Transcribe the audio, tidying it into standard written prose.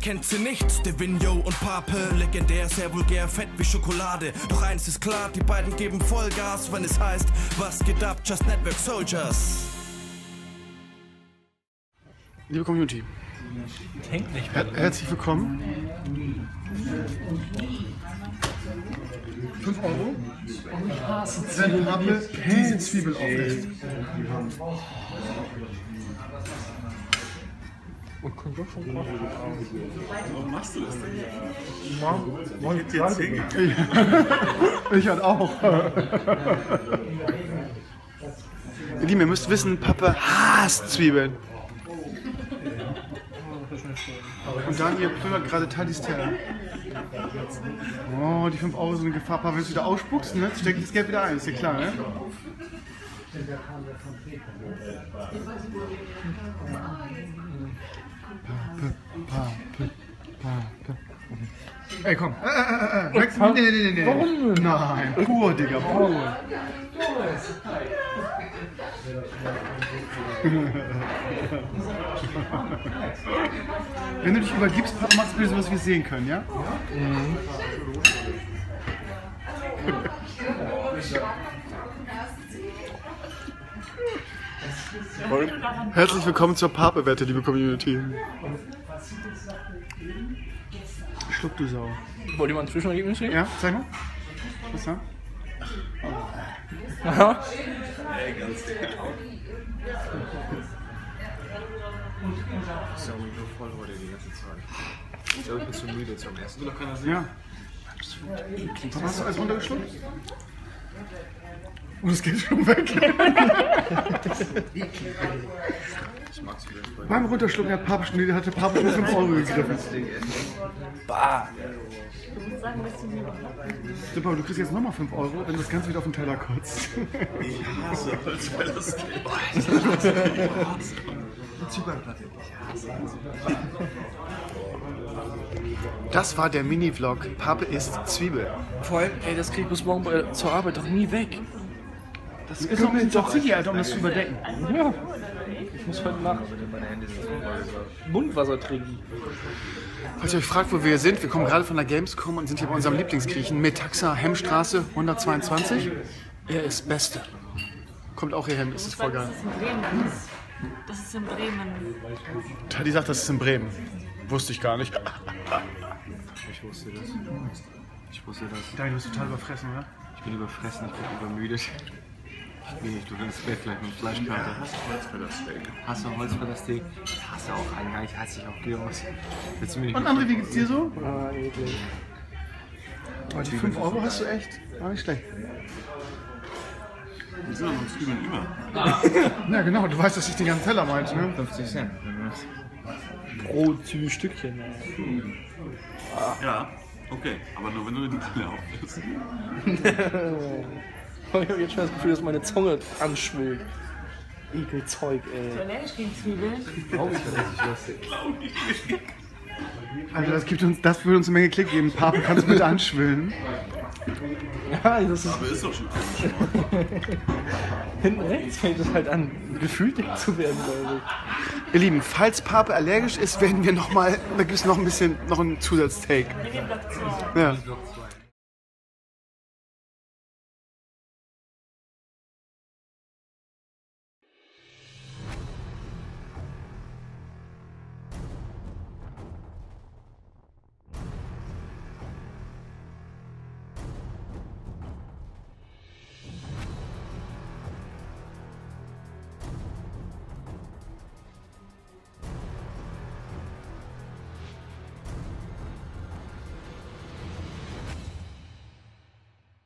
kennt sie nicht, Stevinho und Paape. Legendär, sehr vulgär, fett wie Schokolade. Doch eins ist klar, die beiden geben Vollgas, wenn es heißt, was geht ab, Just Network Soldiers. Liebe Community, herzlich willkommen. 5 Euro, wenn Paape diese Zwiebel auflässt. Und kommt doch schon drauf. Warum machst du das denn? Morgen gibt es jetzt Hänge. Ich halt auch. Ihr Lieben, ihr müsst wissen, Paape hasst Zwiebeln. Und Daniel plündert gerade Tadis Teller. Oh, die 5 Euro sind in Gefahr. Paape, wenn du es wieder ausspuckst, ne? Steck das Geld wieder ein, ist ja klar, ne? Ey, komm. Nee. Warum? Nein, pur, Digga, pur. Wenn du dich übergibst, machst du so was, wir sehen können, ja? Mhm. Und herzlich willkommen zur Paape-Wette, liebe Community. Schluck, du Sau. Wollt ihr mal ein Zwischenergebnis sehen? Ja, zeig mal. Was da? Ja. Ey, ganz genau. Ist ja irgendwie nur voll heute die ganze Zeit. Ich glaube, ich bin zu müde zum ersten. Will doch keiner sehen? Ja. Absolut. Hast du alles runtergeschluckt? Und es geht schon weg. Ich mag's wieder. Beim Runterschlucken hat Paape schon 5 Euro gegriffen. Bah! Super, du kriegst jetzt nochmal 5 Euro, wenn das Ganze wieder auf den Teller kotzt. Ich hasse Holzfällers. Ich hasse die Zypernplatte. Das war der Mini-Vlog. Paape isst Zwiebel. Vor allem, ey, das krieg ich bis morgen zur Arbeit doch nie weg. Das ist doch ein Zucchini, Alter, um das zu überdecken. Ja. Ich muss heute nach Mundwasser trinken. Falls ihr euch fragt, wo wir sind, wir kommen gerade von der Gamescom und sind hier bei unserem Lieblingsgriechen. Metaxa, Hemmstraße 122. Er ist Beste. Kommt auch hierhin, das ist voll geil. Das ist in Bremen. Tadi sagt, das ist in Bremen. Wusste ich gar nicht. Ich wusste das. Daniel, du bist total überfressen, oder? Ich bin überfressen, ich bin übermüdet. Nee, du kannst Bett gleich mit Fleischkarte. Ja, hast du Holzfällersteak? Hast du Holzfällersteak? Ich hasse auch einen, eigentlich hasse ich auch Gyros. Und André, wie geht's dir so? Ah, eklig. Aber die 5 Euro hast du echt? War nicht schlecht. Wir sind doch uns übel und über. Na genau, du weißt, dass ich den ganzen Teller meinte, ne? 50 Cent. Pro Stückchen. Hm. Ja, okay. Aber nur wenn du den Teller aufnimmst. Ich habe jetzt schon das Gefühl, dass meine Zunge anschwillt. Ekelzeug, ey. So allergisch gegen Zwiebeln? Glaube ich, dass ich das sehe. Alter, das würde uns eine Menge Klick geben. Paape, kannst du mit anschwillen? Ja, das ist... Paape ist doch schon komisch. Hinten rechts fängt es halt an, gefühlt dick zu werden, glaube ich. Ihr Lieben, falls Paape allergisch ist, werden wir nochmal... Da gibt es noch ein bisschen... noch einen Zusatztake. Ja.